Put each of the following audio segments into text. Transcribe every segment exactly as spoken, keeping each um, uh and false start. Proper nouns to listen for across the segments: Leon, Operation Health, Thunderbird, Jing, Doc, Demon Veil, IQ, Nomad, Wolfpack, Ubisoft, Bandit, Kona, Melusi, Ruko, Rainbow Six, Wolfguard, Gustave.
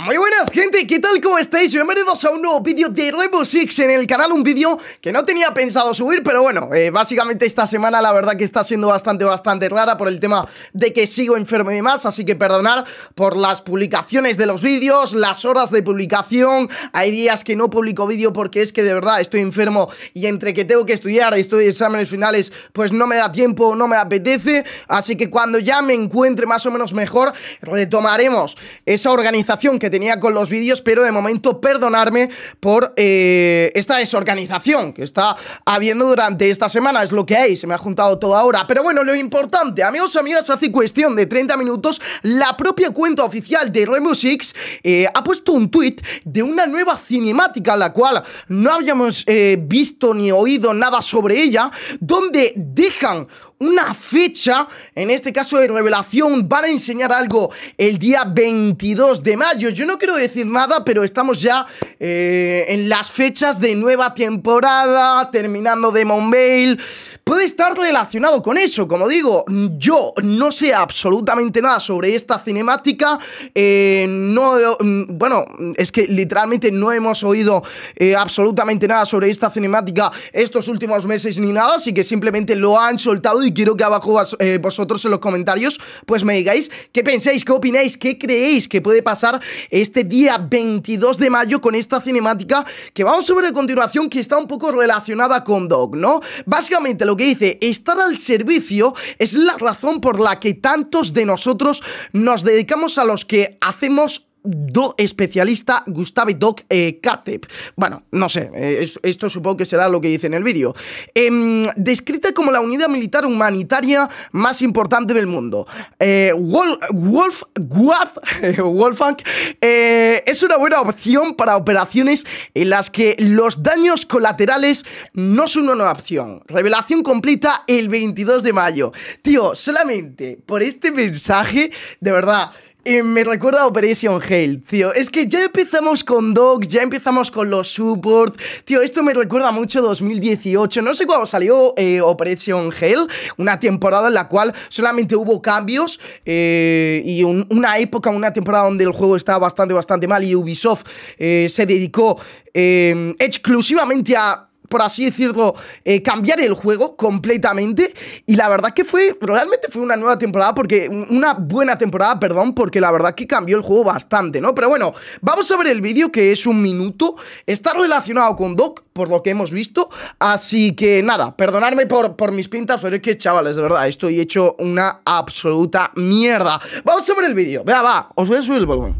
Muy buenas gente, ¿qué tal? ¿Cómo estáis? Bienvenidos a un nuevo vídeo de Rainbow Six en el canal, un vídeo que no tenía pensado subir, pero bueno, eh, básicamente esta semana la verdad que está siendo bastante, bastante rara por el tema de que sigo enfermo y demás, así que perdonad por las publicaciones de los vídeos, las horas de publicación, hay días que no publico vídeo porque es que de verdad estoy enfermo y entre que tengo que estudiar, estoy en exámenes finales, pues no me da tiempo, no me apetece, así que cuando ya me encuentre más o menos mejor, retomaremos esa organización que tenía con los vídeos, pero de momento perdonarme por eh, esta desorganización que está habiendo durante esta semana, es lo que hay, se me ha juntado todo ahora, pero bueno, lo importante, amigos, amigas, hace cuestión de treinta minutos la propia cuenta oficial de Rainbow Six eh, ha puesto un tweet de una nueva cinemática, la cual no habíamos eh, visto ni oído nada sobre ella, donde dejan una fecha, en este caso de revelación, van a enseñar algo el día veintidós de mayo. Yo no quiero decir nada, pero estamos ya eh, en las fechas de nueva temporada, terminando Demon Veil. Puede estar relacionado con eso, como digo, yo no sé absolutamente nada sobre esta cinemática. Eh, no, bueno, es que literalmente no hemos oído eh, absolutamente nada sobre esta cinemática estos últimos meses ni nada, así que simplemente lo han soltado y quiero que abajo eh, vosotros en los comentarios pues me digáis qué pensáis, qué opináis, qué creéis que puede pasar este día veintidós de mayo con esta cinemática que vamos a ver a continuación, que está un poco relacionada con Doc, ¿no? Básicamente lo que dice, estar al servicio es la razón por la que tantos de nosotros nos dedicamos a los que hacemos Do especialista Gustave Doc eh, Catep. Bueno, no sé, eh, es, esto supongo que será lo que dice en el vídeo. Eh, descrita como la unidad militar humanitaria más importante del mundo, eh, Wolf, Wolfguard, Wolfpack, eh, es una buena opción para operaciones en las que los daños colaterales no son una opción. Revelación completa el veintidós de mayo. Tío, solamente por este mensaje, de verdad. Eh, me recuerda a Operation Health, tío. Es que ya empezamos con Doc, ya empezamos con los support. Tío, esto me recuerda mucho a dos mil dieciocho. No sé cuándo salió eh, Operation Health, una temporada en la cual solamente hubo cambios eh, y un, una época, una temporada donde el juego estaba bastante, bastante mal y Ubisoft eh, se dedicó eh, exclusivamente a, por así decirlo, eh, cambiar el juego completamente, y la verdad que fue, realmente fue una nueva temporada, porque una buena temporada, perdón, porque la verdad que cambió el juego bastante, ¿no? Pero bueno, vamos a ver el vídeo, que es un minuto, está relacionado con Doc, por lo que hemos visto, así que nada, perdonadme por, por mis pintas, pero es que, chavales, de verdad, estoy hecho una absoluta mierda. Vamos a ver el vídeo, vea, va, os voy a subir el volumen,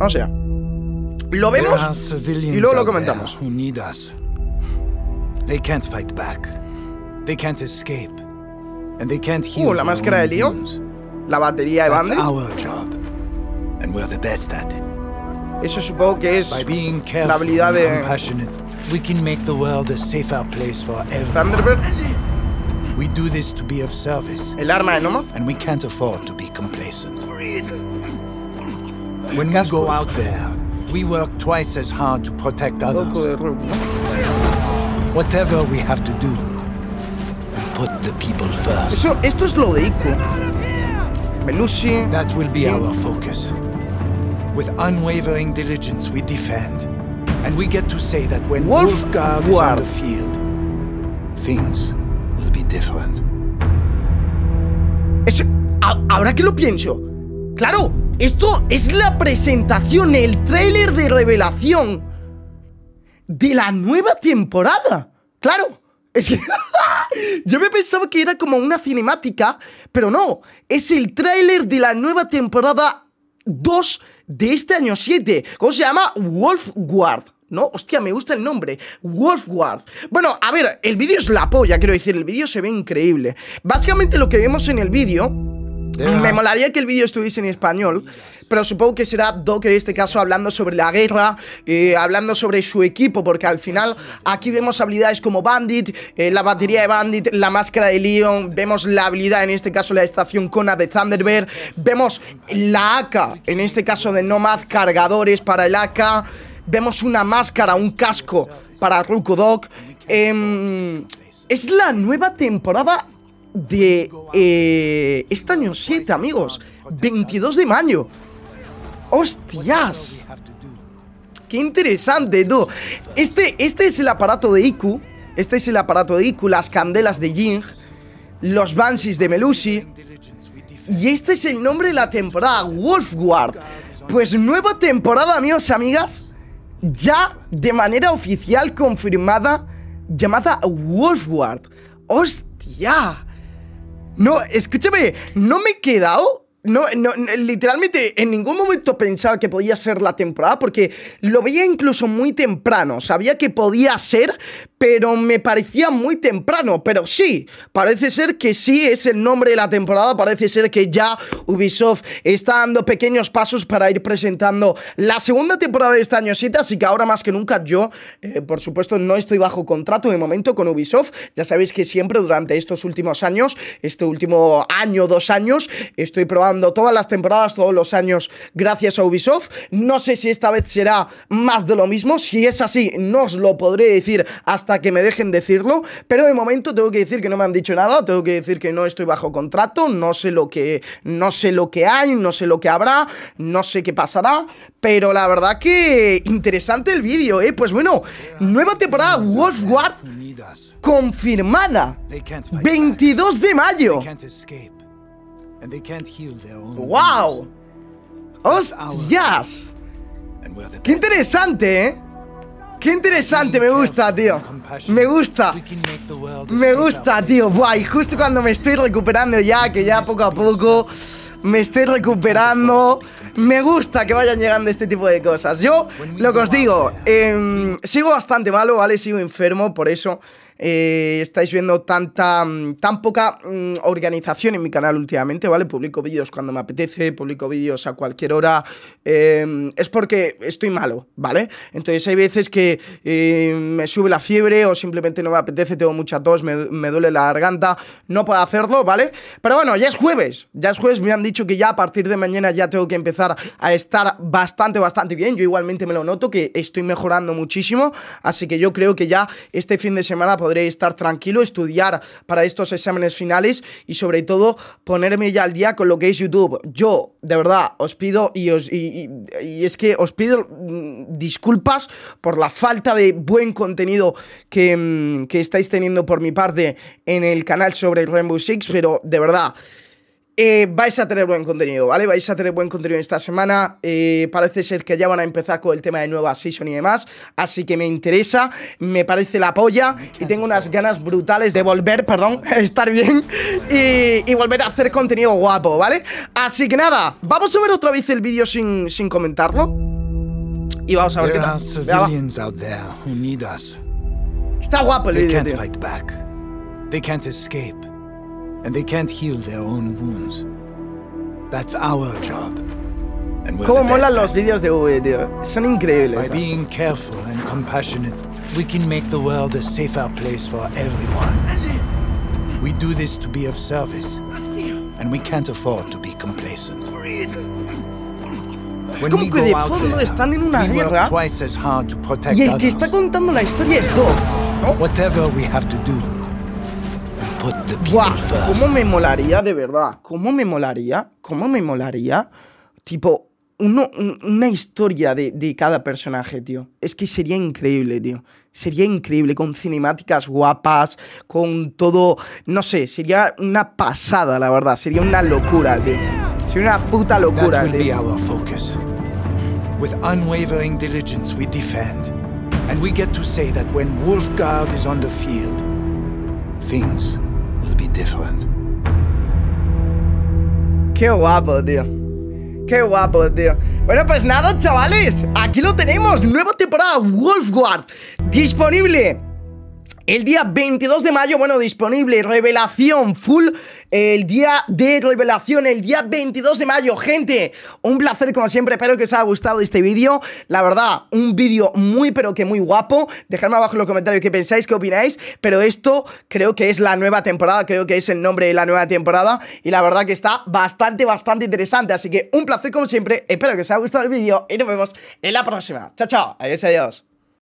o sea, lo vemos y luego lo comentamos. They can't fight back. They can't escape. And they can't heal. Uh, la máscara de Leon. La batería de Bandit. That's our job. And we're the best at it. Eso supongo que es la habilidad de We can make the world a safer place for everyone. Thunderbird. We do this to be of service. El arma de Nomad. And we can't afford to be complacent. When we go out there, we work twice as hard to protect others. Whatever we have to do, we put the people first. Eso, esto es lo de I Q. Melusi. That will be our focus. With unwavering diligence, we defend, and we get to say that when Wolfguard is on the field, things will be different. Eso, a, ahora que lo pienso, claro, esto es la presentación, el tráiler de revelación de la nueva temporada. Claro, es que yo me pensaba que era como una cinemática, pero no, es el tráiler de la nueva temporada dos de este año siete. ¿Cómo se llama? Wolfguard, ¿no? Hostia, me gusta el nombre, Wolfguard. Bueno, a ver, el vídeo es la polla, quiero decir, el vídeo se ve increíble. Básicamente lo que vemos en el vídeo, me molaría que el vídeo estuviese en español, pero supongo que será Doc en este caso hablando sobre la guerra, eh, hablando sobre su equipo, porque al final aquí vemos habilidades como Bandit, eh, la batería de Bandit, la máscara de Leon, vemos la habilidad, en este caso la estación Kona de Thunderbird, vemos la A K, en este caso de Nomad, cargadores para el A K, vemos una máscara, un casco para Ruko Doc. Eh, es la nueva temporada de eh, este año siete, amigos, veintidós de mayo. ¡Hostias! ¡Qué interesante, tú! Este, este es el aparato de I Q. Este es el aparato de I Q, las candelas de Jing, los Banshees de Melusi. Y este es el nombre de la temporada, Wolfguard. Pues nueva temporada, amigos, amigas. Ya de manera oficial confirmada, llamada Wolfguard. ¡Hostia! No, escúchame, no me he quedado... No, no, literalmente en ningún momento pensaba que podía ser la temporada, porque lo veía incluso muy temprano. Sabía que podía ser, pero me parecía muy temprano. Pero sí, parece ser que sí es el nombre de la temporada. Parece ser que ya Ubisoft está dando pequeños pasos para ir presentando la segunda temporada de este año siete. Así que ahora más que nunca yo, eh, por supuesto, no estoy bajo contrato de momento con Ubisoft. Ya sabéis que siempre durante estos últimos años, este último año, dos años, estoy probando todas las temporadas, todos los años, gracias a Ubisoft. No sé si esta vez será más de lo mismo. Si es así, no os lo podré decir hasta que me dejen decirlo, pero de momento tengo que decir que no me han dicho nada. Tengo que decir que no estoy bajo contrato. No sé lo que, no sé lo que hay, no sé lo que habrá, no sé qué pasará, pero la verdad que interesante el vídeo, ¿eh? Pues bueno, nueva temporada Wolfguard confirmada, veintidós de mayo. And they can't heal their own wow. ¡Hostias! ¡Qué interesante, eh! ¡Qué interesante! Me gusta, tío. Me gusta. Me gusta, tío. Buah, y justo cuando me estoy recuperando ya, que ya poco a poco me estoy recuperando. Me gusta que vayan llegando este tipo de cosas. Yo, lo que os digo, eh, sigo bastante malo, ¿vale? Sigo enfermo, por eso... Eh, estáis viendo tanta tan poca mm, organización en mi canal últimamente, ¿vale? Publico vídeos cuando me apetece, publico vídeos a cualquier hora, eh, es porque estoy malo, ¿vale? Entonces hay veces que eh, me sube la fiebre o simplemente no me apetece, tengo mucha tos, me, me duele la garganta, no puedo hacerlo, ¿vale? Pero bueno, ya es jueves, ya es jueves, me han dicho que ya a partir de mañana ya tengo que empezar a estar bastante, bastante bien. Yo igualmente me lo noto, que estoy mejorando muchísimo, así que yo creo que ya este fin de semana podré Podré estar tranquilo, estudiar para estos exámenes finales y sobre todo ponerme ya al día con lo que es YouTube. Yo, de verdad, os pido y, os, y, y, y es que os pido disculpas por la falta de buen contenido que, que estáis teniendo por mi parte en el canal sobre Rainbow Six, pero de verdad... Eh, vais a tener buen contenido, ¿vale? Vais a tener buen contenido esta semana. eh, Parece ser que ya van a empezar con el tema de nueva season y demás, así que me interesa, me parece la polla. Y tengo unas ganas brutales de volver, perdón, estar bien y, y volver a hacer contenido guapo, ¿vale? Así que nada, vamos a ver otra vez el vídeo sin, sin comentarlo. Y vamos a ver qué tal. Está guapo el vídeo, tío. And they can't heal their own wounds. That's our job. And we're Cómo molan los vídeos de V, tío. Son increíbles. By being careful and compassionate, we can make the world a safer place for everyone. We do this to be of service, and we can't afford to be complacent. Como que de fondo están en una guerra y el que está contando la historia es Doc, ¿no? Whatever we have to do. Guau, wow, cómo me molaría, de verdad, cómo me molaría, cómo me molaría, tipo, uno, una historia de, de cada personaje, tío. Es que sería increíble, tío. Sería increíble, con cinemáticas guapas, con todo, no sé, sería una pasada, la verdad, sería una locura, tío. Sería una puta locura, tío. With unwavering diligence we defend, and we get to say that when Wolfguard is on the field, things will be different. Qué guapo, tío. Qué guapo, tío. Bueno, pues nada, chavales, aquí lo tenemos, nueva temporada Wolfguard, disponible el día veintidós de mayo, bueno, disponible, revelación full, el día de revelación, el día veintidós de mayo, gente. Un placer como siempre, espero que os haya gustado este vídeo. La verdad, un vídeo muy pero que muy guapo. Dejadme abajo en los comentarios qué pensáis, qué opináis. Pero esto creo que es la nueva temporada, creo que es el nombre de la nueva temporada. Y la verdad que está bastante, bastante interesante. Así que un placer como siempre, espero que os haya gustado el vídeo y nos vemos en la próxima. Chao, chao, adiós, adiós.